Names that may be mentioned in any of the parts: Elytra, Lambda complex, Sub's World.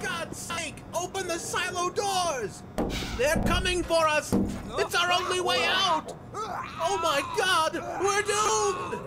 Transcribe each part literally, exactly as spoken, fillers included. God's sake, open the silo doors! They're coming for us! It's our only way out! Oh my God, we're doomed!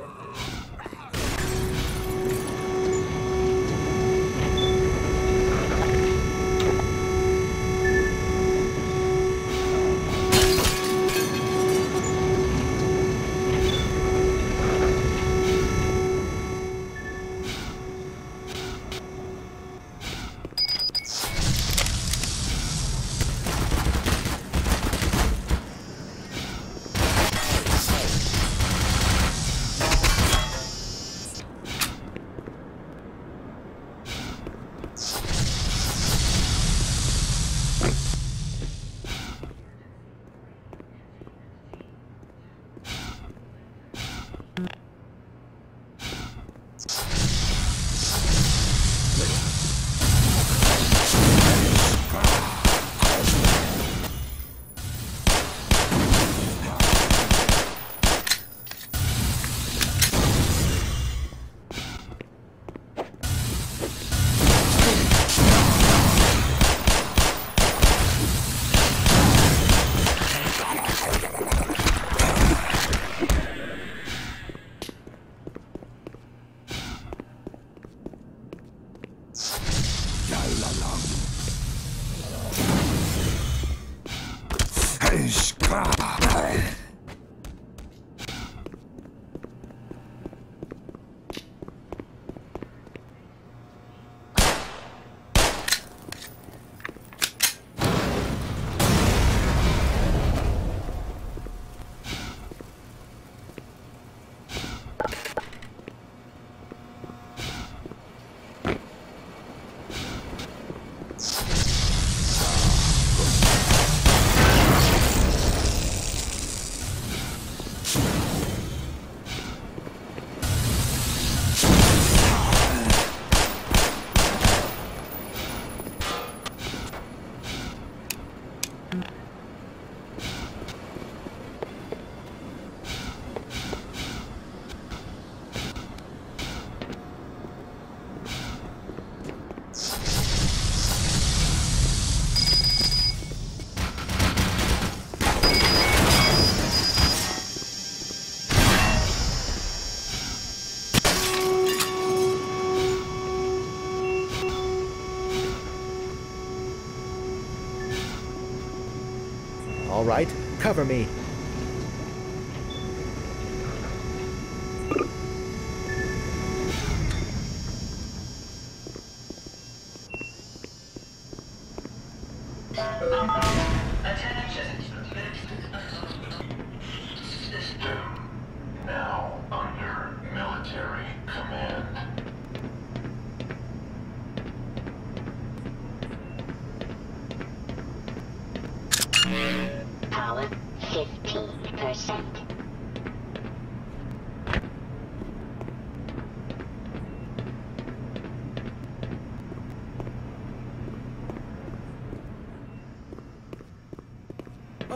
All right, cover me.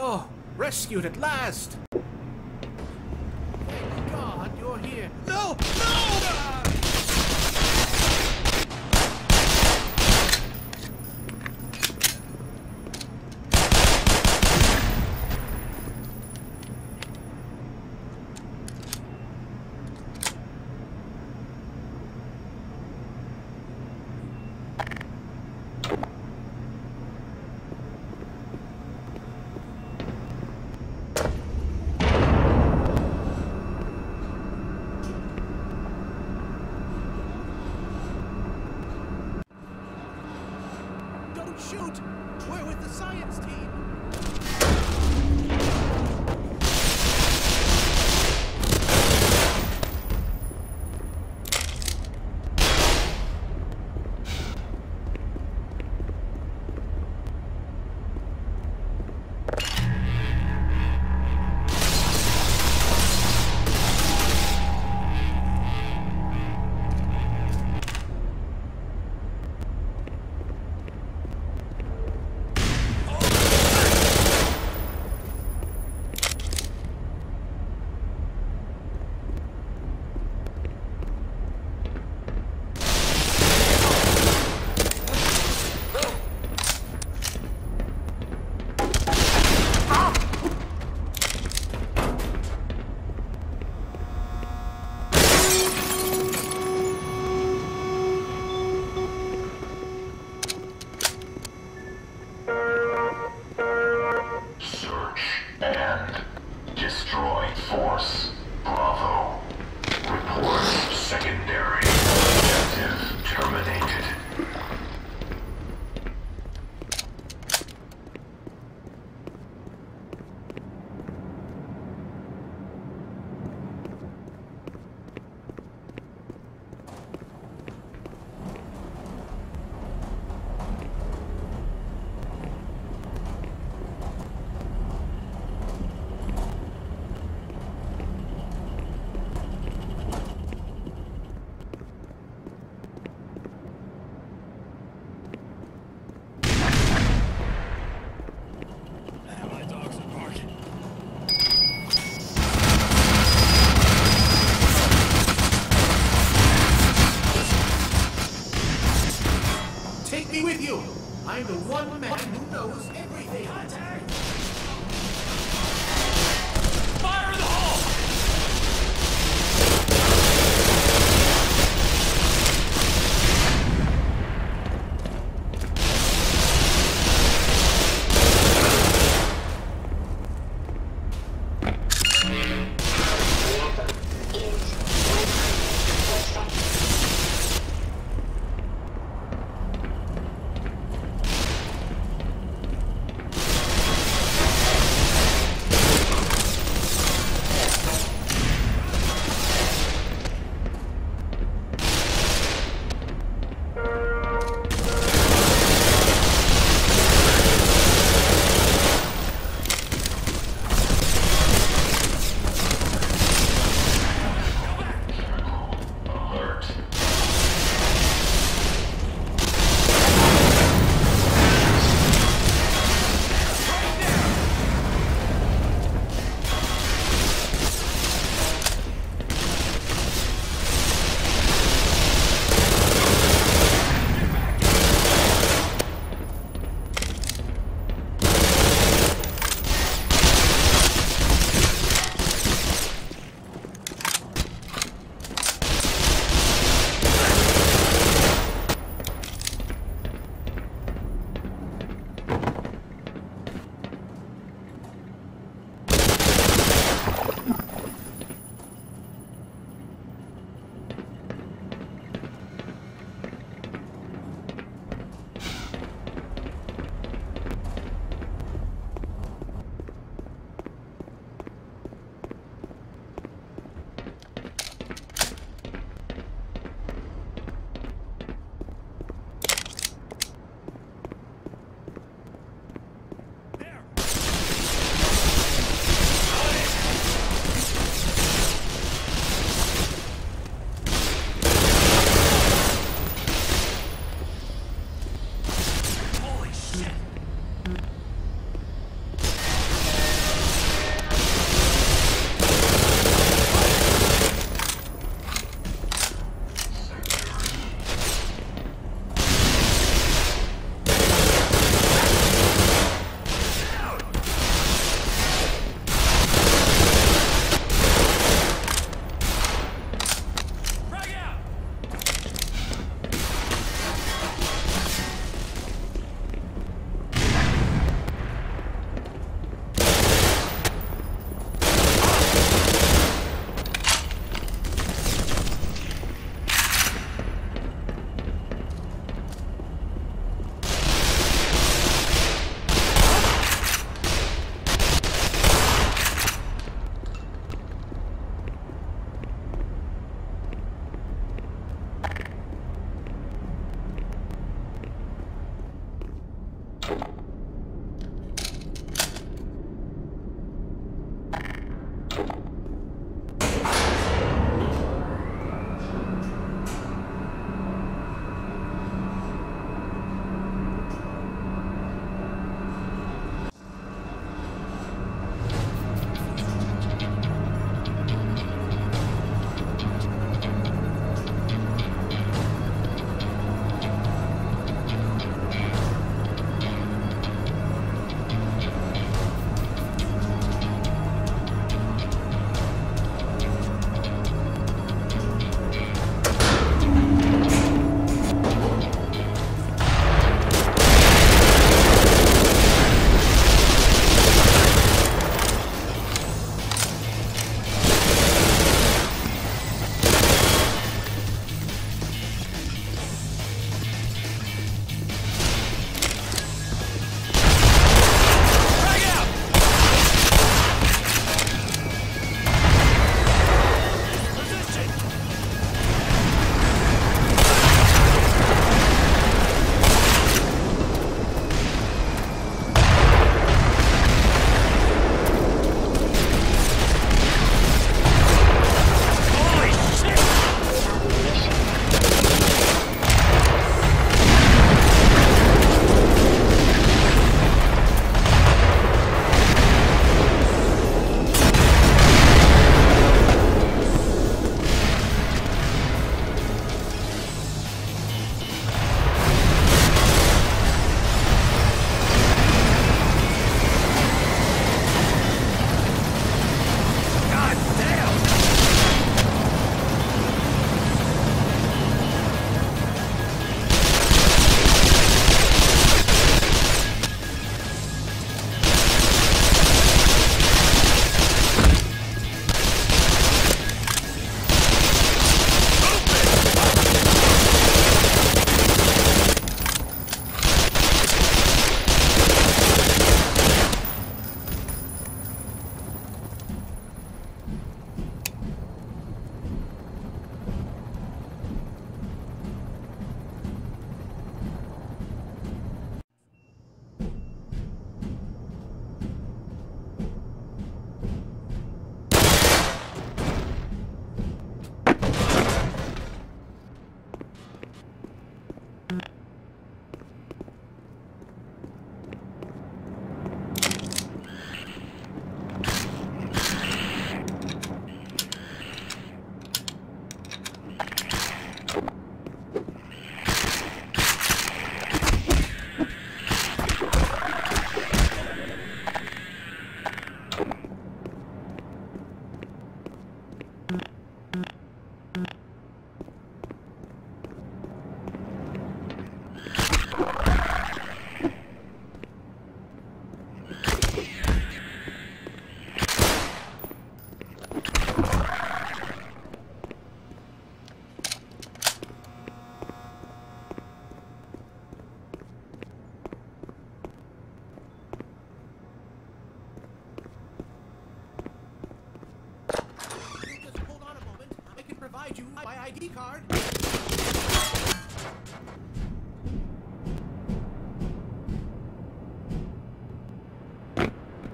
Oh, rescued at last! Thank God you're here! No! No!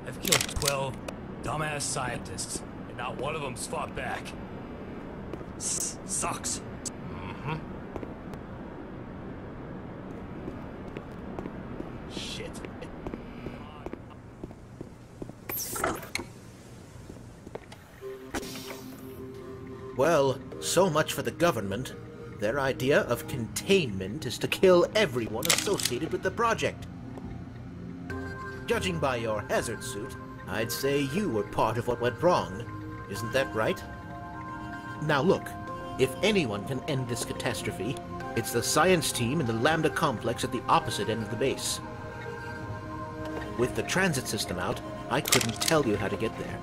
I've killed twelve dumbass scientists, and not one of them's fought back. S- sucks. Mm-hmm. Shit. Well, so much for the government. Their idea of containment is to kill everyone associated with the project. Judging by your hazard suit, I'd say you were part of what went wrong. Isn't that right? Now look, if anyone can end this catastrophe, it's the science team in the Lambda complex at the opposite end of the base. With the transit system out, I couldn't tell you how to get there.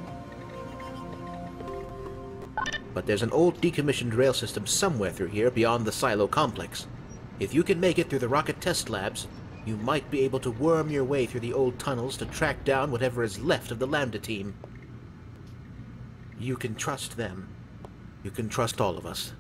But there's an old decommissioned rail system somewhere through here beyond the silo complex. If you can make it through the rocket test labs, you might be able to worm your way through the old tunnels to track down whatever is left of the Lambda team. You can trust them. You can trust all of us.